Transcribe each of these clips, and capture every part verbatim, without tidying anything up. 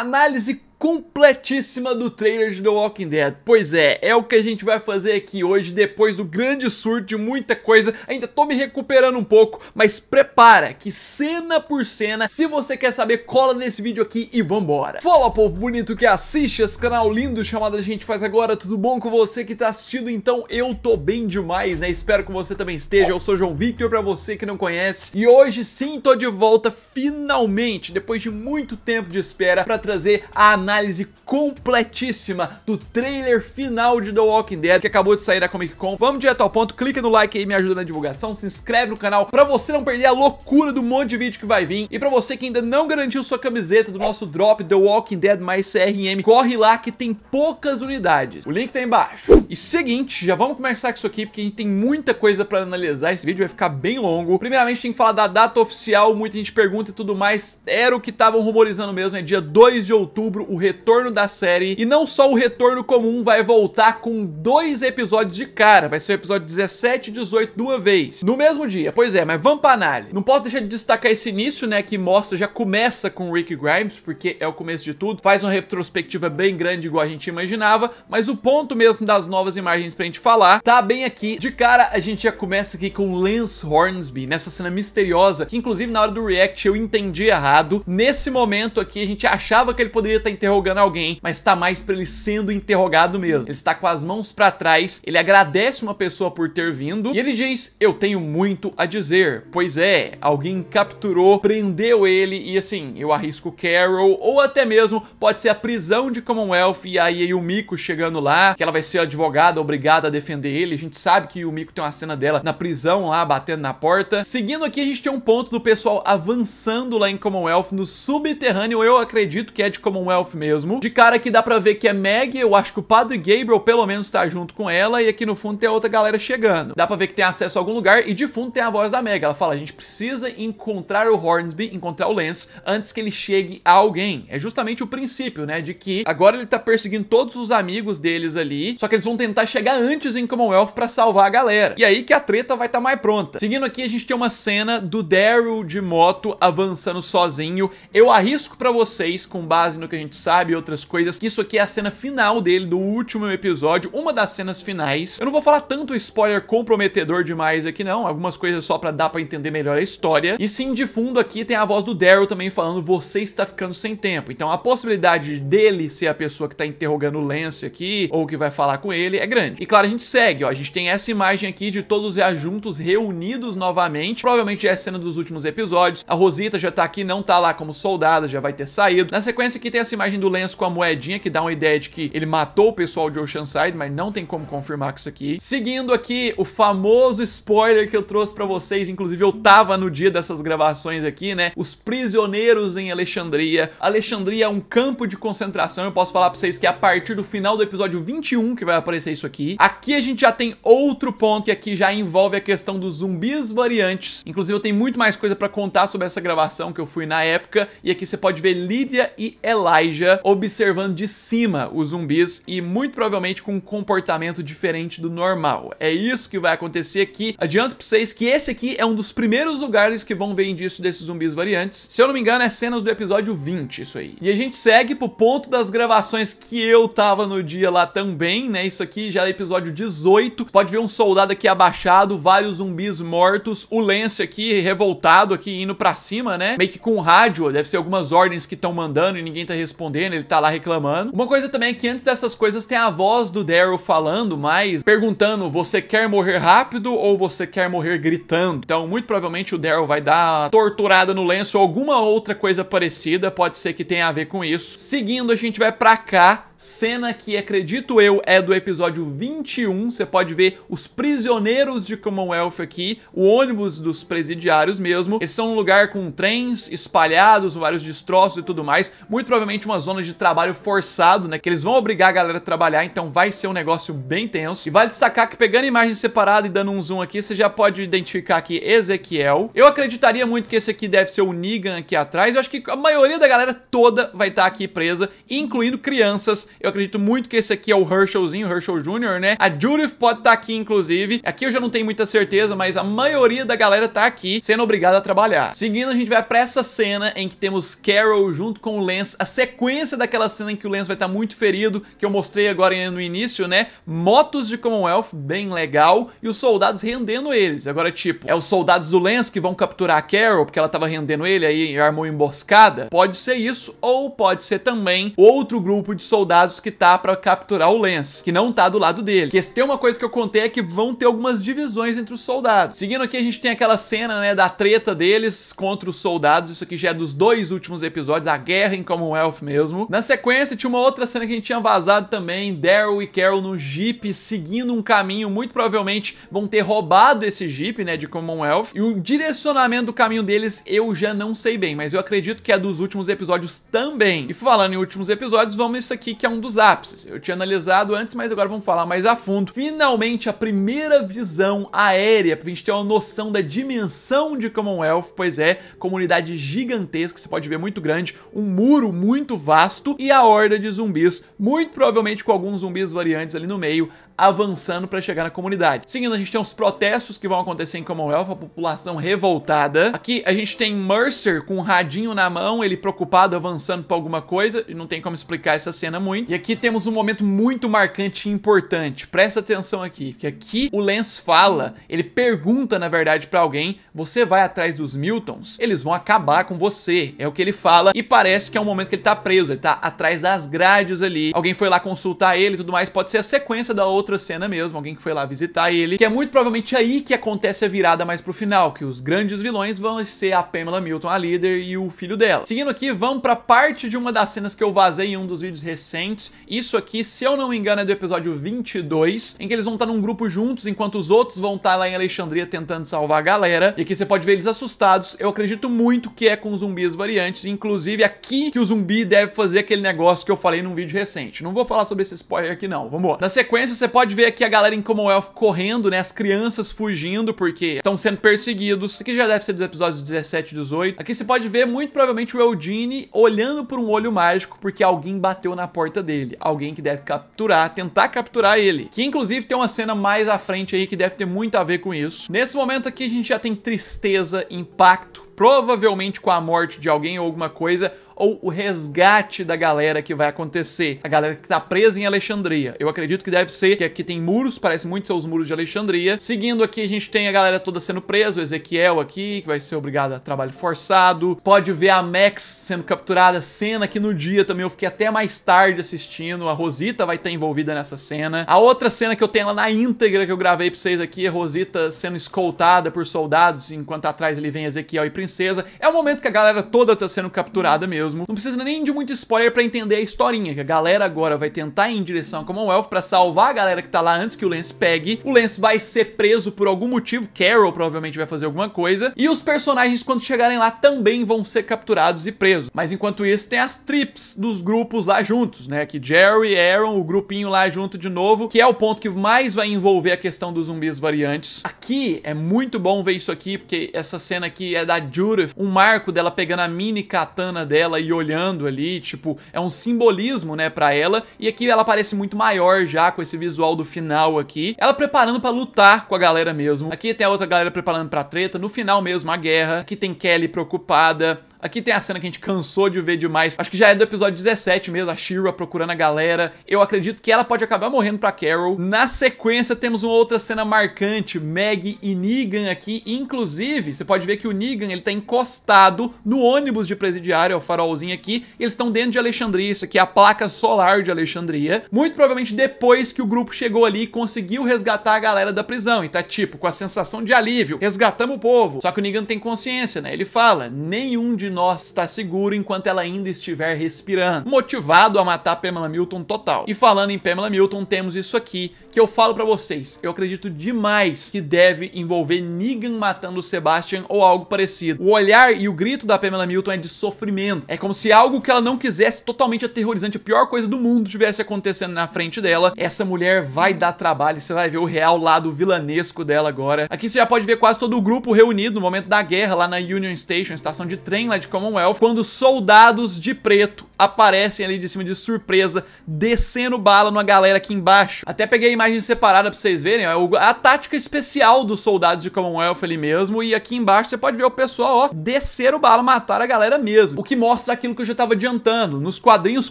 análise completíssima do trailer de The Walking Dead. Pois é, é o que a gente vai fazer aqui hoje, depois do grande surto de muita coisa. Ainda tô me recuperando um pouco, mas prepara que cena por cena, se você quer saber, cola nesse vídeo aqui e vambora. Fala, povo bonito que assiste esse canal lindo chamado A Gente Faz Agora, tudo bom com você que tá assistindo? Então eu tô bem demais, né? Espero que você também esteja. Eu sou João Victor, pra você que não conhece. E hoje sim, tô de volta, finalmente, depois de muito tempo de espera, pra trazer a análise análise completíssima do trailer final de The Walking Dead, que acabou de sair da Comic Con. Vamos direto ao ponto, clica no like aí, me ajuda na divulgação, se inscreve no canal pra você não perder a loucura do monte de vídeo que vai vir. E pra você que ainda não garantiu sua camiseta do nosso drop The Walking Dead mais C R M, corre lá que tem poucas unidades. O link tá aí embaixo. E seguinte, já vamos começar com isso aqui, porque a gente tem muita coisa pra analisar, esse vídeo vai ficar bem longo. Primeiramente tem que falar da data oficial, muita gente pergunta e tudo mais, era o que estavam rumorizando mesmo, é dia dois de outubro, o retorno da série. E não só o retorno comum, vai voltar com dois episódios de cara, vai ser o episódio dezessete e dezoito de uma vez, no mesmo dia. Pois é, mas vamos pra análise. Não posso deixar de destacar esse início, né, que mostra, já começa com o Rick Grimes, porque é o começo de tudo, faz uma retrospectiva bem grande igual a gente imaginava, mas o ponto mesmo das novas imagens pra gente falar, tá bem aqui. De cara, a gente já começa aqui com Lance Hornsby, nessa cena misteriosa, que inclusive na hora do react eu entendi errado. Nesse momento aqui, a gente achava que ele poderia estar interrogando alguém, mas tá mais pra ele sendo interrogado mesmo. Ele está com as mãos pra trás, ele agradece uma pessoa por ter vindo, e ele diz, eu tenho muito a dizer. Pois é, alguém capturou, prendeu ele, e assim, eu arrisco Carol, ou até mesmo, pode ser a prisão de Commonwealth, e aí Yumiko chegando lá, que ela vai ser advogada, obrigada a defender ele. A gente sabe que Yumiko tem uma cena dela na prisão lá, batendo na porta. Seguindo aqui, a gente tem um ponto do pessoal avançando lá em Commonwealth, no subterrâneo, eu acredito que é de Commonwealth mesmo. De cara aqui dá pra ver que é Maggie, eu acho que o Padre Gabriel pelo menos tá junto com ela, e aqui no fundo tem a outra galera chegando. Dá pra ver que tem acesso a algum lugar, e de fundo tem a voz da Maggie. Ela fala, a gente precisa encontrar o Hornsby, encontrar o Lance, antes que ele chegue a alguém. É justamente o princípio, né, de que agora ele tá perseguindo todos os amigos deles ali, só que eles vão tentar chegar antes em Commonwealth pra salvar a galera. E aí que a treta vai tá mais pronta. Seguindo aqui, a gente tem uma cena do Daryl de moto avançando sozinho. Eu arrisco pra vocês, com base no que a gente sabe, outras coisas, que isso aqui é a cena final dele, do último episódio, uma das cenas finais. Eu não vou falar tanto spoiler comprometedor demais aqui não, algumas coisas só pra dar pra entender melhor a história. E sim, de fundo aqui tem a voz do Daryl também falando, você está ficando sem tempo. Então a possibilidade dele ser a pessoa que tá interrogando o Lance aqui, ou que vai falar com ele, é grande. E claro, a gente segue, ó, a gente tem essa imagem aqui de todos já juntos, reunidos novamente, provavelmente é a cena dos últimos episódios. A Rosita já tá aqui, não tá lá como soldada, já vai ter saído. Na sequência aqui tem essa imagem do Lance com a moedinha, que dá uma ideia de que ele matou o pessoal de Oceanside, mas não tem como confirmar com isso aqui. Seguindo aqui, o famoso spoiler que eu trouxe pra vocês, inclusive eu tava no dia dessas gravações aqui, né? Os prisioneiros em Alexandria. Alexandria é um campo de concentração, eu posso falar pra vocês que é a partir do final do episódio vinte e um que vai aparecer isso aqui. Aqui a gente já tem outro ponto, que aqui já envolve a questão dos zumbis variantes. Inclusive eu tenho muito mais coisa pra contar sobre essa gravação que eu fui na época, e aqui você pode ver Lydia e Elijah observando de cima os zumbis, e muito provavelmente com um comportamento diferente do normal. É isso que vai acontecer aqui. Adianto pra vocês que esse aqui é um dos primeiros lugares que vão ver indício desses zumbis variantes. Se eu não me engano, é cenas do episódio vinte, isso aí. E a gente segue pro ponto das gravações que eu tava no dia lá também, né? Isso aqui já é episódio dezoito. Pode ver um soldado aqui abaixado, vários zumbis mortos, o Lance aqui revoltado, aqui indo pra cima, né? Meio que com rádio, deve ser algumas ordens que estão mandando e ninguém tá respondendo. Ele tá lá reclamando. Uma coisa também é que antes dessas coisas tem a voz do Daryl falando, mas perguntando, você quer morrer rápido ou você quer morrer gritando? Então muito provavelmente o Daryl vai dar torturada no lenço ou alguma outra coisa parecida, pode ser que tenha a ver com isso. Seguindo, a gente vai pra cá, cena que acredito eu é do episódio vinte e um, você pode ver os prisioneiros de Commonwealth aqui, o ônibus dos presidiários mesmo. Esse é um lugar com trens espalhados, vários destroços e tudo mais, muito provavelmente uma zona de trabalho forçado, né, que eles vão obrigar a galera a trabalhar, então vai ser um negócio bem tenso. E vale destacar que pegando a imagem separada e dando um zoom aqui, você já pode identificar aqui Ezequiel. Eu acreditaria muito que esse aqui deve ser o Negan aqui atrás, eu acho que a maioria da galera toda vai estar aqui presa, incluindo crianças. Eu acredito muito que esse aqui é o Herschelzinho, Herschel Júnior, né? A Judith pode estar aqui, inclusive. Aqui eu já não tenho muita certeza, mas a maioria da galera tá aqui, sendo obrigada a trabalhar. Seguindo, a gente vai pra essa cena em que temos Carol junto com o Lance. A sequência daquela cena em que o Lance vai estar muito ferido, que eu mostrei agora no início, né? Motos de Commonwealth, bem legal. E os soldados rendendo eles. Agora, tipo, é os soldados do Lance que vão capturar a Carol, porque ela tava rendendo ele, aí armou emboscada. Pode ser isso, ou pode ser também outro grupo de soldados que tá pra capturar o Lance, que não tá do lado dele. Porque se tem uma coisa que eu contei é que vão ter algumas divisões entre os soldados. Seguindo aqui, a gente tem aquela cena, né, da treta deles contra os soldados. Isso aqui já é dos dois últimos episódios, a guerra em Commonwealth mesmo. Na sequência, tinha uma outra cena que a gente tinha vazado também, Daryl e Carol no Jeep, seguindo um caminho, muito provavelmente vão ter roubado esse Jeep, né, de Commonwealth. E o direcionamento do caminho deles, eu já não sei bem, mas eu acredito que é dos últimos episódios também. E falando em últimos episódios, vamos isso aqui que é um dos ápices. Eu tinha analisado antes, mas agora vamos falar mais a fundo. Finalmente, a primeira visão aérea, pra gente ter uma noção da dimensão de Commonwealth, pois é, comunidade gigantesca, você pode ver muito grande, um muro muito vasto e a horda de zumbis, muito provavelmente com alguns zumbis variantes ali no meio, avançando pra chegar na comunidade. Seguindo, a gente tem os protestos que vão acontecer em Commonwealth, a população revoltada. Aqui a gente tem Mercer com um radinho na mão, ele preocupado, avançando pra alguma coisa, e não tem como explicar essa cena muito. E aqui temos um momento muito marcante e importante, presta atenção aqui, que aqui o Lance fala, ele pergunta na verdade pra alguém, você vai atrás dos Miltons? Eles vão acabar com você, é o que ele fala, e parece que é um momento que ele tá preso, ele tá atrás das grades ali, alguém foi lá consultar ele e tudo mais, pode ser a sequência da outra outra cena mesmo, alguém que foi lá visitar ele, que é muito provavelmente aí que acontece a virada mais pro final, que os grandes vilões vão ser a Pamela Milton, a líder, e o filho dela. Seguindo aqui, vamos pra parte de uma das cenas que eu vazei em um dos vídeos recentes. Isso aqui, se eu não me engano, é do episódio vinte e dois, em que eles vão estar num grupo juntos, enquanto os outros vão estar lá em Alexandria tentando salvar a galera, e aqui você pode ver eles assustados. Eu acredito muito que é com zumbis variantes, inclusive aqui que o zumbi deve fazer aquele negócio que eu falei num vídeo recente. Não vou falar sobre esse spoiler aqui não, vamos lá. Na sequência, você pode ver aqui a galera em Commonwealth correndo, né? As crianças fugindo porque estão sendo perseguidos. Aqui já deve ser dos episódios dezessete e dezoito. Aqui você pode ver muito provavelmente o Eugene olhando por um olho mágico porque alguém bateu na porta dele. Alguém que deve capturar, tentar capturar ele. Que inclusive tem uma cena mais à frente aí que deve ter muito a ver com isso. Nesse momento aqui a gente já tem tristeza, impacto, provavelmente com a morte de alguém ou alguma coisa, ou o resgate da galera que vai acontecer, a galera que tá presa em Alexandria. Eu acredito que deve ser, que aqui tem muros, parece muito ser os muros de Alexandria. Seguindo aqui, a gente tem a galera toda sendo presa, o Ezequiel aqui, que vai ser obrigado a trabalho forçado, pode ver a Max sendo capturada, cena que no dia também eu fiquei até mais tarde assistindo, a Rosita vai estar envolvida nessa cena. A outra cena que eu tenho lá na íntegra que eu gravei pra vocês aqui, é Rosita sendo escoltada por soldados, enquanto atrás ele vem Ezequiel e Princesa. É o momento que a galera toda tá sendo capturada mesmo. Não precisa nem de muito spoiler pra entender a historinha, que a galera agora vai tentar ir em direção a Commonwealth pra salvar a galera que tá lá antes que o Lance pegue. O Lance vai ser preso por algum motivo, Carol provavelmente vai fazer alguma coisa, e os personagens quando chegarem lá também vão ser capturados e presos. Mas enquanto isso tem as trips dos grupos lá juntos, né? Que Jerry, Aaron, o grupinho lá junto de novo, que é o ponto que mais vai envolver a questão dos zumbis variantes. Aqui é muito bom ver isso aqui, porque essa cena aqui é da Judith, um marco dela pegando a mini katana dela e olhando ali, tipo, é um simbolismo, né, pra ela, e aqui ela parece muito maior já, com esse visual do final aqui, ela preparando pra lutar com a galera mesmo. Aqui tem a outra galera preparando pra treta, no final mesmo a guerra, aqui tem Kelly preocupada. Aqui tem a cena que a gente cansou de ver demais. Acho que já é do episódio dezessete mesmo, a She-Ra procurando a galera. Eu acredito que ela pode acabar morrendo pra Carol. Na sequência, temos uma outra cena marcante, Maggie e Negan aqui. Inclusive, você pode ver que o Negan, ele tá encostado no ônibus de presidiário, ó, o farolzinho aqui. E eles estão dentro de Alexandria, isso aqui é a placa solar de Alexandria. Muito provavelmente depois que o grupo chegou ali e conseguiu resgatar a galera da prisão. E tá tipo, com a sensação de alívio, resgatamos o povo. Só que o Negan tem consciência, né? Ele fala, nenhum de nós está seguro enquanto ela ainda estiver respirando. Motivado a matar Pamela Milton total. E falando em Pamela Milton, temos isso aqui que eu falo pra vocês. Eu acredito demais que deve envolver Negan matando o Sebastian ou algo parecido. O olhar e o grito da Pamela Milton é de sofrimento. É como se algo que ela não quisesse, totalmente aterrorizante, a pior coisa do mundo, estivesse acontecendo na frente dela. Essa mulher vai dar trabalho. Você vai ver o real lado vilanesco dela agora. Aqui você já pode ver quase todo o grupo reunido no momento da guerra lá na Union Station, estação de trem cena de Commonwealth, quando soldados de preto aparecem ali de cima de surpresa, descendo bala numa galera aqui embaixo. Até peguei a imagem separada pra vocês verem, ó, a tática especial dos soldados de Commonwealth ali mesmo, e aqui embaixo você pode ver o pessoal, ó, descer o bala, matar a galera mesmo, o que mostra aquilo que eu já tava adiantando. Nos quadrinhos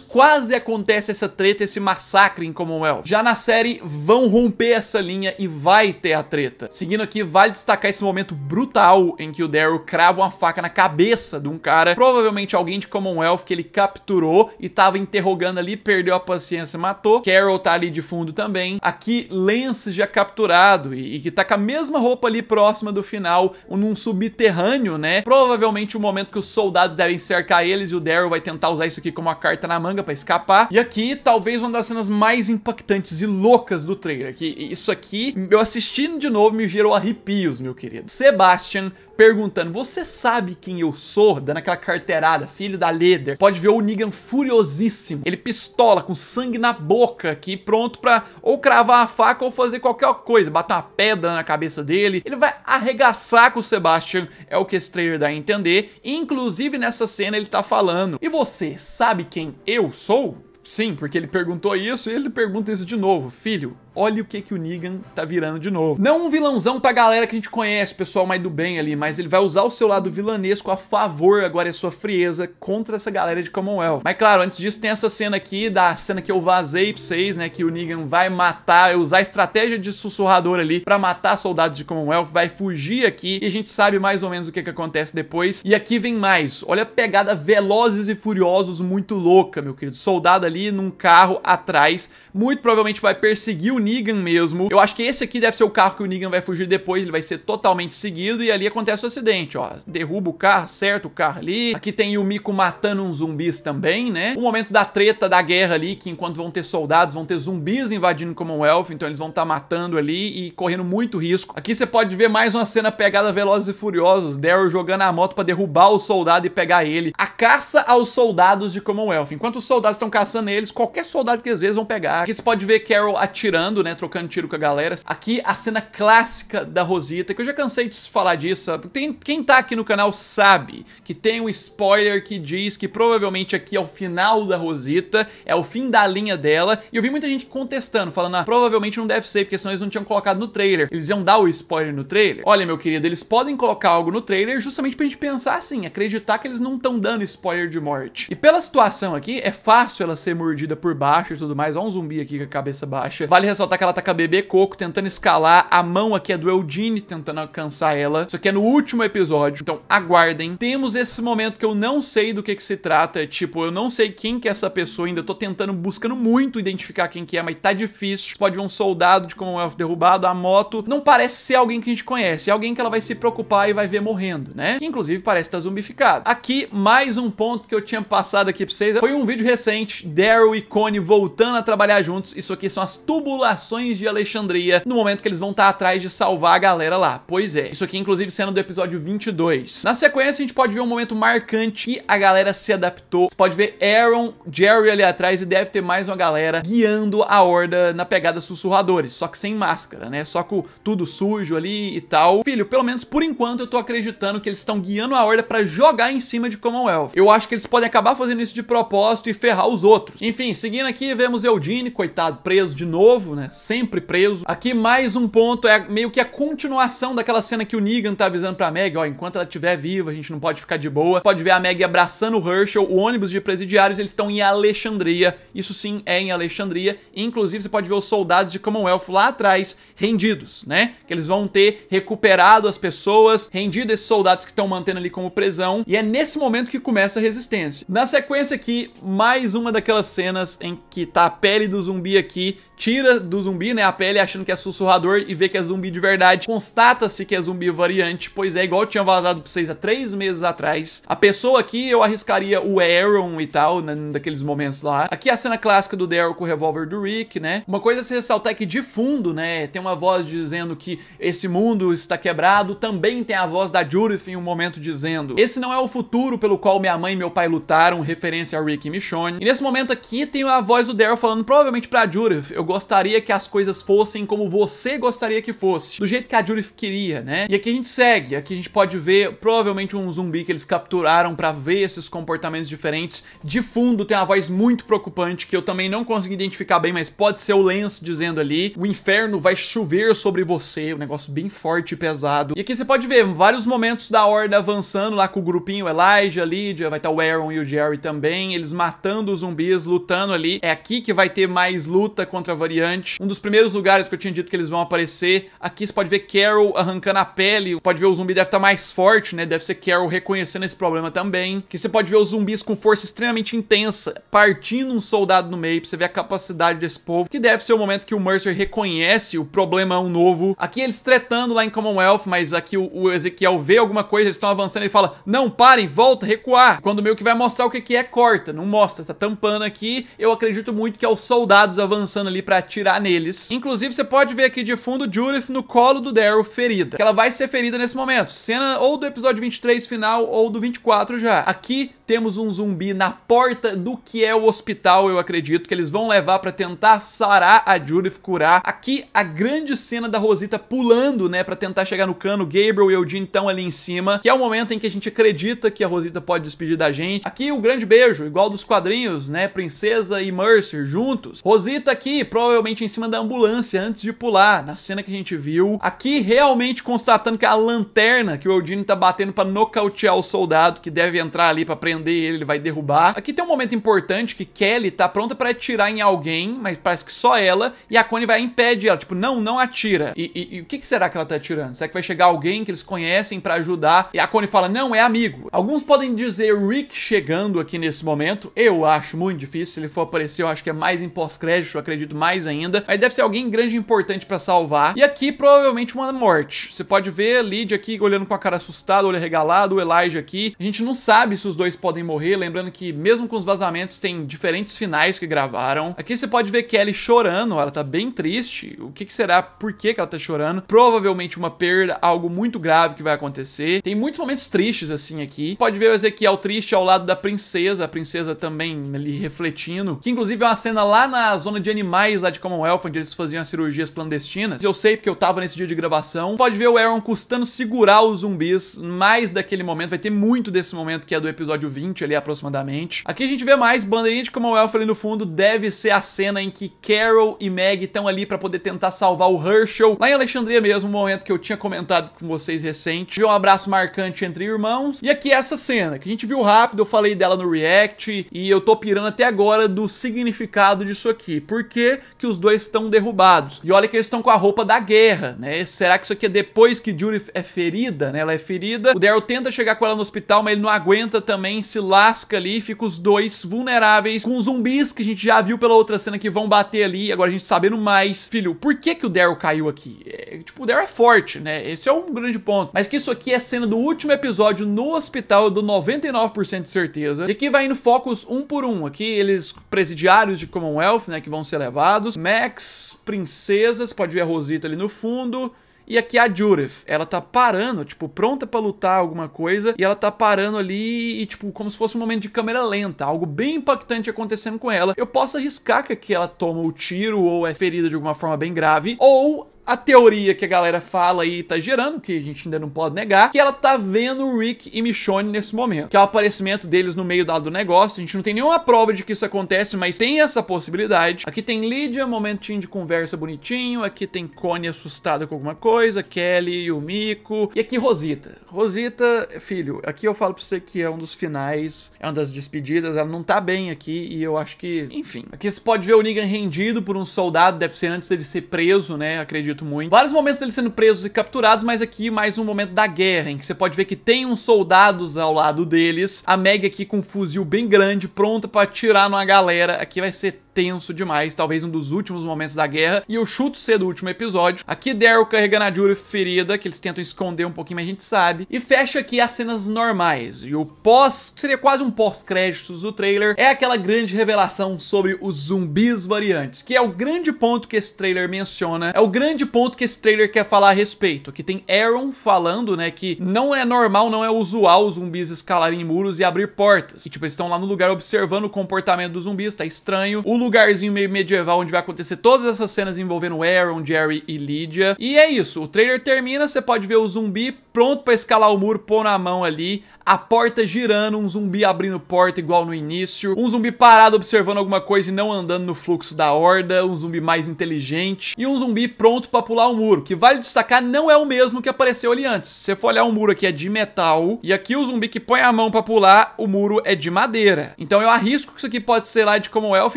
quase acontece essa treta, esse massacre em Commonwealth. Já na série vão romper essa linha e vai ter a treta. Seguindo aqui, vale destacar esse momento brutal em que o Daryl crava uma faca na cabeça de um cara, provavelmente alguém de Commonwealth que ele capturou e tava interrogando ali, perdeu a paciência, matou. Carol tá ali de fundo também. Aqui, Lance já capturado e, e que tá com a mesma roupa ali próxima do final, num subterrâneo, né? Provavelmente o momento que os soldados devem cercar eles e o Daryl vai tentar usar isso aqui como uma carta na manga pra escapar. E aqui, talvez uma das cenas mais impactantes e loucas do trailer, que isso aqui, eu assistindo de novo, me gerou arrepios, meu querido. Sebastian perguntando, você sabe quem eu sou? Dando aquela carteirada, filho da líder. Pode ver o Negan furiosíssimo, ele pistola com sangue na boca aqui, pronto pra ou cravar a faca ou fazer qualquer coisa, bater uma pedra na cabeça dele. Ele vai arregaçar com o Sebastian, é o que esse trailer dá a entender. Inclusive nessa cena ele tá falando, e você sabe quem eu sou? Sim, porque ele perguntou isso e ele pergunta isso de novo. Filho, olha o que que o Negan tá virando de novo. Não um vilãozão pra galera que a gente conhece, pessoal mais do bem ali, mas ele vai usar o seu lado vilanesco a favor, agora é sua frieza, contra essa galera de Commonwealth. Mas claro, antes disso tem essa cena aqui, da cena que eu vazei pra vocês, né, que o Negan vai matar, usar a estratégia de sussurrador ali pra matar soldados de Commonwealth, vai fugir aqui, e a gente sabe mais ou menos o que que acontece depois. E aqui vem mais, olha a pegada Velozes e Furiosos muito louca, meu querido. Soldado ali num carro atrás, muito provavelmente vai perseguir o Negan mesmo. Eu acho que esse aqui deve ser o carro que o Negan vai fugir depois, ele vai ser totalmente seguido e ali acontece o acidente, ó, derruba o carro, acerta o carro ali. Aqui tem o Mico matando uns zumbis também, né? O momento da treta, da guerra ali, que enquanto vão ter soldados, vão ter zumbis invadindo Commonwealth, então eles vão estar tá matando ali e correndo muito risco. Aqui você pode ver mais uma cena pegada Velozes e Furiosos, Daryl jogando a moto pra derrubar o soldado e pegar ele. A caça aos soldados de Commonwealth, enquanto os soldados estão caçando eles, qualquer soldado que às vezes vão pegar. Aqui você pode ver Carol atirando, né, trocando tiro com a galera. Aqui a cena clássica da Rosita, que eu já cansei de falar disso, sabe? Tem, quem tá aqui no canal sabe que tem um spoiler que diz que provavelmente aqui é o final da Rosita, é o fim da linha dela, e eu vi muita gente contestando, falando, ah, provavelmente não deve ser, porque senão eles não tinham colocado no trailer, eles iam dar o spoiler no trailer. Olha, meu querido, eles podem colocar algo no trailer justamente pra gente pensar assim, acreditar que eles não estão dando spoiler de morte. E pela situação aqui, é fácil ela ser mordida por baixo e tudo mais, ó um zumbi aqui com a cabeça baixa. Vale ressaltar que ela tá com a bebê Coco tentando escalar. A mão aqui é do Eugene tentando alcançar ela. Isso aqui é no último episódio, então aguardem. Temos esse momento que eu não sei do que que se trata. Tipo, eu não sei quem que é essa pessoa ainda. Eu tô tentando, buscando muito identificar quem que é, mas tá difícil. Você pode ver um soldado de Commonwealth derrubado, a moto. Não parece ser alguém que a gente conhece. É alguém que ela vai se preocupar e vai ver morrendo, né? Que inclusive parece estar zumbificado. Aqui, mais um ponto que eu tinha passado aqui pra vocês. Foi um vídeo recente, Daryl e Connie voltando a trabalhar juntos. Isso aqui são as tubulações de Alexandria, no momento que eles vão estar atrás de salvar a galera lá. Pois é, isso aqui inclusive cena do episódio vinte e dois. Na sequência a gente pode ver um momento marcante que a galera se adaptou. Você pode ver Aaron, Jerry ali atrás, e deve ter mais uma galera guiando a horda na pegada sussurradores, só que sem máscara, né? Só com tudo sujo ali e tal. Filho, pelo menos por enquanto eu tô acreditando que eles estão guiando a horda pra jogar em cima de Commonwealth. Eu acho que eles podem acabar fazendo isso de propósito e ferrar os outros. Enfim, seguindo aqui vemos Eugene, coitado, preso de novo, né? Sempre preso. Aqui mais um ponto, é meio que a continuação daquela cena que o Negan tá avisando pra Maggie, ó, enquanto ela estiver viva, a gente não pode ficar de boa. Pode ver a Maggie abraçando o Herschel, o ônibus de presidiários, eles estão em Alexandria, isso sim é em Alexandria, inclusive você pode ver os soldados de Commonwealth lá atrás, rendidos, né, que eles vão ter recuperado as pessoas, rendido esses soldados que estão mantendo ali como prisão, e é nesse momento que começa a resistência. Na sequência aqui, mais uma daquelas cenas em que tá a pele do zumbi aqui, tira do zumbi, né, a pele, achando que é sussurrador e vê que é zumbi de verdade. Constata-se que é zumbi variante, pois é, igual eu tinha vazado pra vocês há três meses atrás. A pessoa aqui, eu arriscaria o Aaron e tal, né, daqueles momentos lá. Aqui a cena clássica do Daryl com o revólver do Rick, né. Uma coisa a se ressaltar é que de fundo, né, tem uma voz dizendo que esse mundo está quebrado. Também tem a voz da Judith em um momento dizendo, esse não é o futuro pelo qual minha mãe e meu pai lutaram, referência a Rick e Michonne. E nesse momento aqui tem a voz do Daryl falando provavelmente pra Judith, eu gostaria gostaria que as coisas fossem como você gostaria que fosse, do jeito que a Judith queria, né? E aqui a gente segue, aqui a gente pode ver provavelmente um zumbi que eles capturaram pra ver esses comportamentos diferentes. De fundo tem uma voz muito preocupante que eu também não consegui identificar bem, mas pode ser o Lance dizendo ali, o inferno vai chover sobre você, um negócio bem forte e pesado. E aqui você pode ver vários momentos da horda avançando lá com o grupinho, o Elijah, a Lydia, vai estar o Aaron e o Jerry também, eles matando os zumbis, lutando ali. É aqui que vai ter mais luta contra a variante, um dos primeiros lugares que eu tinha dito que eles vão aparecer. Aqui você pode ver Carol arrancando a pele, pode ver o zumbi deve estar mais forte, né, deve ser Carol reconhecendo esse problema também. Aqui você pode ver os zumbis com força extremamente intensa, partindo um soldado no meio, pra você ver a capacidade desse povo, que deve ser o momento que o Mercer reconhece o problema novo. Aqui eles tretando lá em Commonwealth, mas aqui o, o Ezequiel vê alguma coisa, eles estão avançando, ele fala, não, parem, volta, recuar. Quando meio que vai mostrar o que que é, corta, não mostra, tá tampando aqui. Eu acredito muito que é os soldados avançando ali pra atirar neles. Inclusive, você pode ver aqui de fundo Judith no colo do Daryl ferida, que ela vai ser ferida nesse momento, cena ou do episódio vinte e três final ou do vinte e quatro já. Aqui temos um zumbi na porta do que é o hospital, eu acredito que eles vão levar pra tentar sarar a Judith, curar. Aqui a grande cena da Rosita pulando, né, pra tentar chegar no cano, Gabriel e Eugene estão ali em cima, que é o momento em que a gente acredita que a Rosita pode despedir da gente. Aqui o grande beijo, igual dos quadrinhos, né, Princesa e Mercer juntos. Rosita aqui, provavelmente em cima da ambulância, antes de pular, na cena que a gente viu. Aqui realmente constatando que a lanterna que o Eugene tá batendo pra nocautear o soldado, que deve entrar ali pra prender ele, ele vai derrubar. Aqui tem um momento importante que Kelly tá pronta pra atirar em alguém, mas parece que só ela, e a Connie vai impede ela, tipo, não, não atira. E, e, e o que que será que ela tá atirando? Será que vai chegar alguém que eles conhecem pra ajudar? E a Connie fala, não, é amigo. Alguns podem dizer Rick chegando aqui nesse momento, eu acho muito difícil, se ele for aparecer eu acho que é mais em pós-crédito, eu acredito mais ainda, mas deve ser alguém grande e importante pra salvar. E aqui provavelmente uma morte, você pode ver a Lydia aqui olhando com a cara assustada, olho regalado, o Elijah aqui, a gente não sabe se os dois podem morrer, lembrando que mesmo com os vazamentos tem diferentes finais que gravaram. Aqui você pode ver Kelly chorando, ela tá bem triste, o que que será, por que que ela tá chorando? Provavelmente uma perda, algo muito grave que vai acontecer. Tem muitos momentos tristes assim aqui, pode ver o Ezequiel triste ao lado da princesa, a princesa também ali refletindo, que inclusive é uma cena lá na zona de animais lá de Commonwealth, onde eles faziam as cirurgias clandestinas, eu sei porque eu tava nesse dia de gravação. Pode ver o Aaron custando segurar os zumbis, mais daquele momento, vai ter muito desse momento que é do episódio vinte ali aproximadamente. Aqui a gente vê mais bandeirinha de Commonwealth ali no fundo, deve ser a cena em que Carol e Maggie estão ali pra poder tentar salvar o Herschel, lá em Alexandria mesmo, um momento que eu tinha comentado com vocês recente, viu um abraço marcante entre irmãos. E aqui é essa cena, que a gente viu rápido, eu falei dela no React, e eu tô pirando até agora do significado disso aqui, por que que os dois estão derrubados? E olha que eles estão com a roupa da guerra, né, será que isso aqui é depois que Judith é ferida, né, ela é ferida, o Daryl tenta chegar com ela no hospital, mas ele não aguenta também, se lasca ali, fica os dois vulneráveis, com zumbis que a gente já viu pela outra cena que vão bater ali, agora a gente sabendo mais. Filho, por que que o Daryl caiu aqui? É, tipo, o Daryl é forte, né, esse é um grande ponto, mas que isso aqui é cena do último episódio no hospital, eu dou noventa e nove por cento de certeza, e aqui vai indo focos um por um, aqui eles, presidiários de Commonwealth, né, que vão ser levados, Max, princesas, pode ver a Rosita ali no fundo. E aqui a Judith, ela tá parando, tipo, pronta pra lutar alguma coisa, e ela tá parando ali, e tipo, como se fosse um momento de câmera lenta, algo bem impactante acontecendo com ela. Eu posso arriscar que aqui ela toma o tiro, ou é ferida de alguma forma bem grave, ou a teoria que a galera fala aí tá gerando, que a gente ainda não pode negar, que ela tá vendo Rick e Michonne nesse momento, que é o aparecimento deles no meio do negócio. A gente não tem nenhuma prova de que isso acontece, mas tem essa possibilidade. Aqui tem Lydia, momentinho de conversa bonitinho, aqui tem Connie assustada com alguma coisa, Kelly, Yumiko, e aqui Rosita. Rosita, filho, aqui eu falo pra você que é um dos finais, é uma das despedidas, ela não tá bem aqui, e eu acho que, enfim. Aqui você pode ver o Negan rendido por um soldado, deve ser antes dele ser preso, né, acredito muito. Vários momentos deles sendo presos e capturados, mas aqui mais um momento da guerra, em que você pode ver que tem uns soldados ao lado deles, a Maggie aqui com um fuzil bem grande, pronta pra atirar numa galera. Aqui vai ser tenso demais, talvez um dos últimos momentos da guerra, e eu chuto ser do último episódio. Aqui Daryl carregando a Judith ferida, que eles tentam esconder um pouquinho, mas a gente sabe. E fecha aqui as cenas normais, e o pós, seria quase um pós-créditos do trailer, é aquela grande revelação sobre os zumbis variantes, que é o grande ponto que esse trailer menciona, é o grande ponto que esse trailer quer falar a respeito. Aqui tem Aaron falando, né, que não é normal, não é usual os zumbis escalarem muros e abrir portas, e tipo, eles estão lá no lugar observando o comportamento dos zumbis, tá estranho, o lugarzinho meio medieval onde vai acontecer todas essas cenas envolvendo Aaron, Jerry e Lydia. E é isso, o trailer termina, você pode ver o zumbi pronto pra escalar o muro, pôr na mão ali, a porta girando, um zumbi abrindo porta igual no início, um zumbi parado observando alguma coisa e não andando no fluxo da horda, um zumbi mais inteligente e um zumbi pronto pra pular o muro, que vale destacar, não é o mesmo que apareceu ali antes. Se você for olhar, o muro aqui é de metal e aqui o zumbi que põe a mão pra pular, o muro é de madeira. Então eu arrisco que isso aqui pode ser lá de Commonwealth,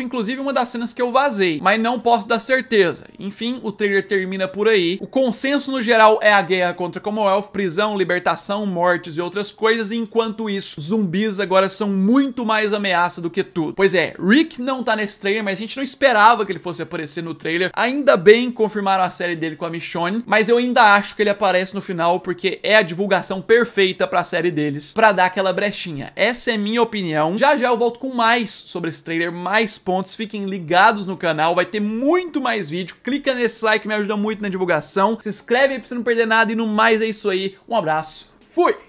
inclusive uma das cenas que eu vazei, mas não posso dar certeza. Enfim, o trailer termina por aí. O consenso no geral é a guerra contra Commonwealth, prisão, libertação, mortes e outras coisas, e enquanto isso, zumbis agora são muito mais ameaça do que tudo. Pois é, Rick não tá nesse trailer, mas a gente não esperava que ele fosse aparecer no trailer. Ainda bem confirmaram a série dele com a Michonne, mas eu ainda acho que ele aparece no final porque é a divulgação perfeita pra série deles, pra dar aquela brechinha. Essa é minha opinião. Já já eu volto com mais sobre esse trailer, mais pontos, fiquem ligados no canal, vai ter muito mais vídeo. Clica nesse like, me ajuda muito na divulgação. Se inscreve aí pra você não perder nada e no mais é isso aí. Um abraço, fui!